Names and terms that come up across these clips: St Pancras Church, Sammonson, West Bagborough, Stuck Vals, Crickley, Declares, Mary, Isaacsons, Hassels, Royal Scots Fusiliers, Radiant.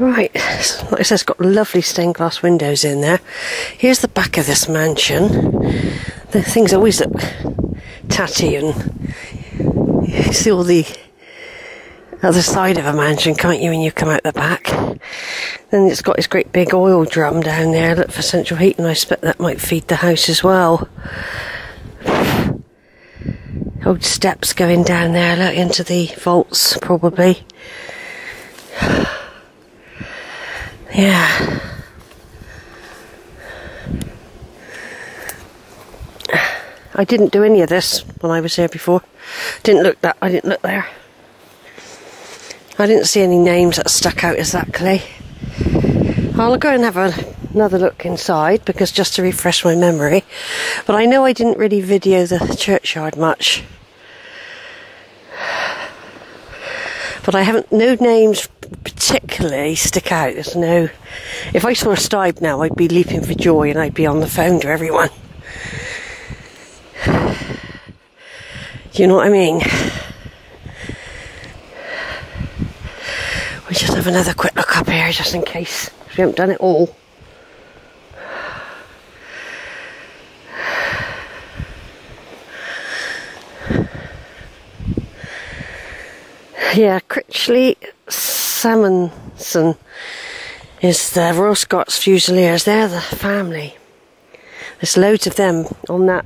Right, like I said, it's got lovely stained glass windows in there. Here's the back of this mansion. The things always look tatty, and you see all the other side of a mansion, can't you, when you come out the back. Then it's got this great big oil drum down there, look, for central heat, and I expect that might feed the house as well. Old steps going down there, look, into the vaults, probably. Yeah. I didn't do any of this when I was here before. I didn't look there. I didn't see any names that stuck out exactly. I'll go and have another look inside, because just to refresh my memory. But I know I didn't really video the churchyard much. But I haven't, no names particularly stick out. There's no, if I saw a stibe now, I'd be leaping for joy and I'd be on the phone to everyone. Do you know what I mean? We just have another quick look up here, just in case, because we haven't done it all. Yeah, Crickley, Sammonson is the Royal Scots Fusiliers. They're the family. There's loads of them on that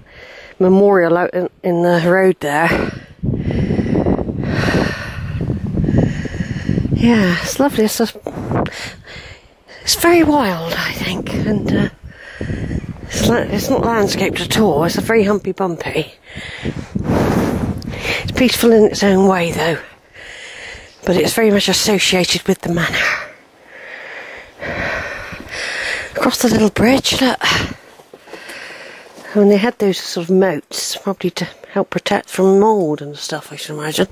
memorial out in the road there. Yeah, it's lovely. It's very wild, I think, and it's not landscaped at all. It's a very humpy bumpy. It's peaceful in its own way, though. But it's very much associated with the manor. Across the little bridge, look. When they had those sort of moats, probably to help protect from mould and stuff, I should imagine.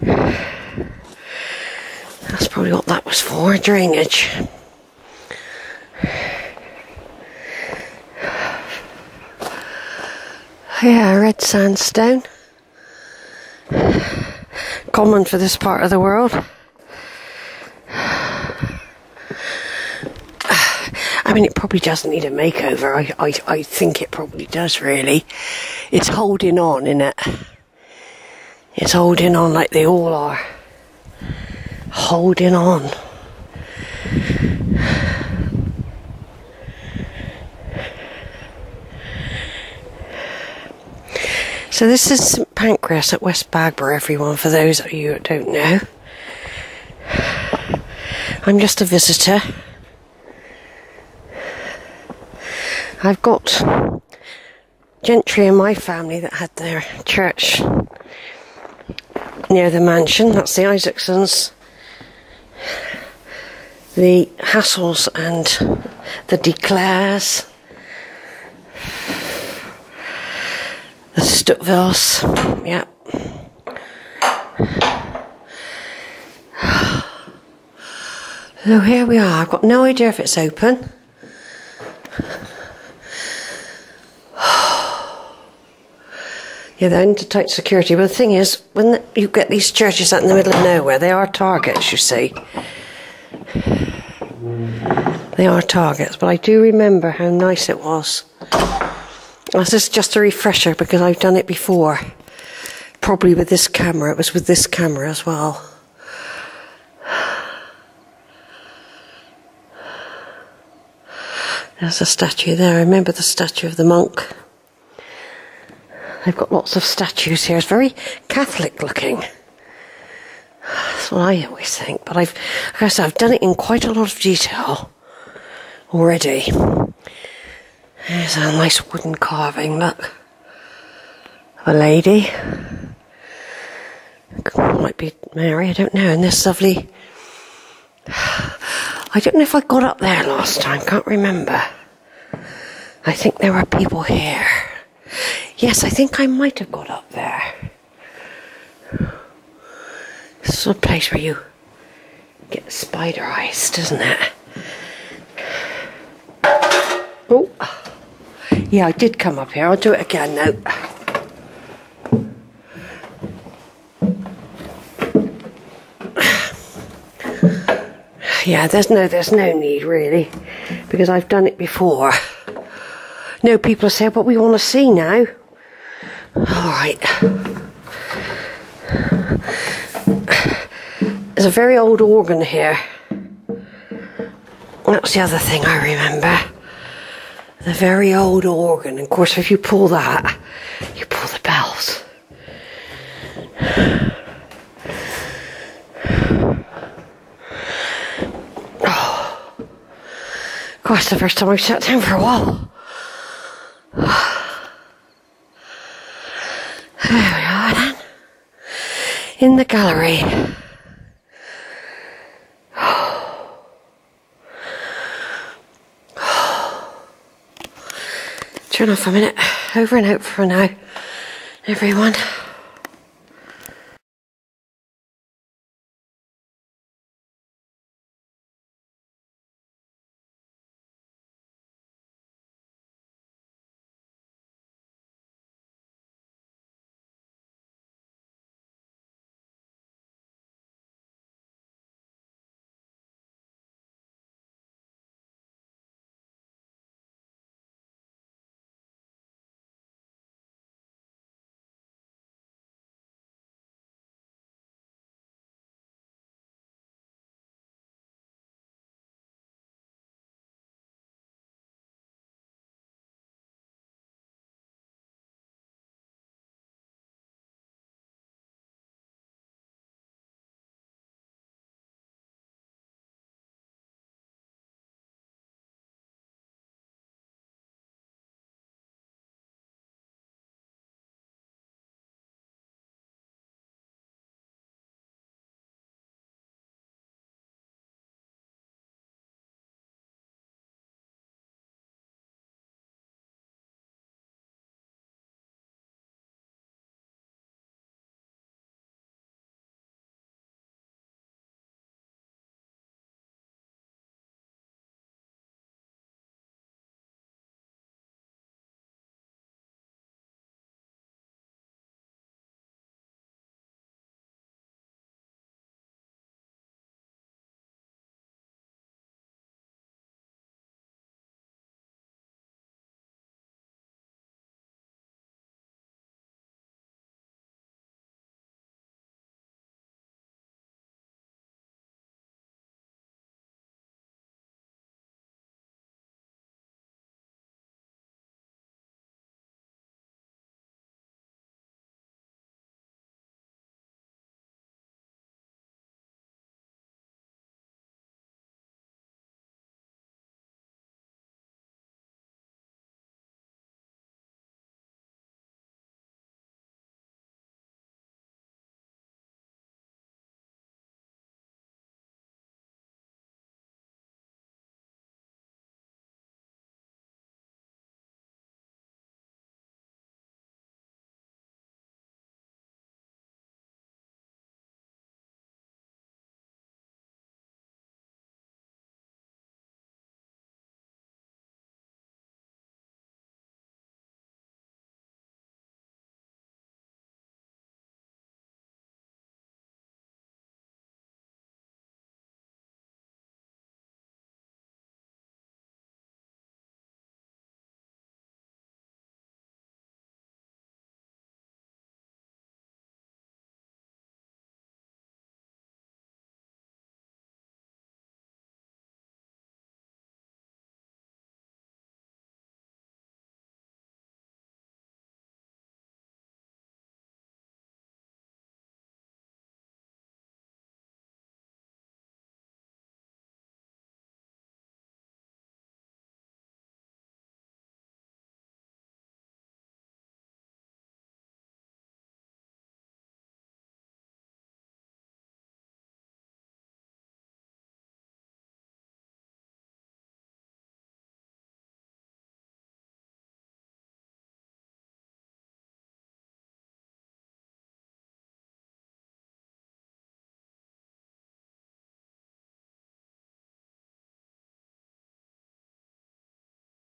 That's probably what that was for, drainage. Yeah, red sandstone. Common for this part of the world. I mean, it probably doesn't need a makeover. I think it probably does, really. It's holding on, innit? It's holding on like they all are. Holding on. So this is St Pancras at West Bagborough, everyone, for those of you that don't know. I'm just a visitor. I've got gentry in my family that had their church near the mansion. That's the Isaacsons, the Hassels and the Declares, the Stuck Vals, yeah. So here we are. I've got no idea if it's open. Yeah, they're into tight security. But the thing is, when you get these churches out in the middle of nowhere, they are targets, you see. They are targets. But I do remember how nice it was. This is just a refresher, because I've done it before, probably with this camera. It was with this camera as well. There's a statue there. I remember the statue of the monk. They've got lots of statues here. It's very Catholic looking. That's what I always think. But I've, like I said, I've done it in quite a lot of detail already. There's a nice wooden carving, look, of a lady. Might be Mary, I don't know. And this lovely, I don't know if I got up there last time, can't remember. I think there were people here. Yes, I think I might have got up there. This is a place where you get spider eyes, doesn't it? Oh. Yeah, I did come up here. I'll do it again now. yeah, there's no need really, because I've done it before. No, people said what we want to see now. All right. There's a very old organ here. That's the other thing I remember. The very old organ. Of course, if you pull that, you pull the bells. Oh. Gosh, the first time I've sat down for a while. There we are then. In the gallery. Turn off a minute, over and out for now, everyone.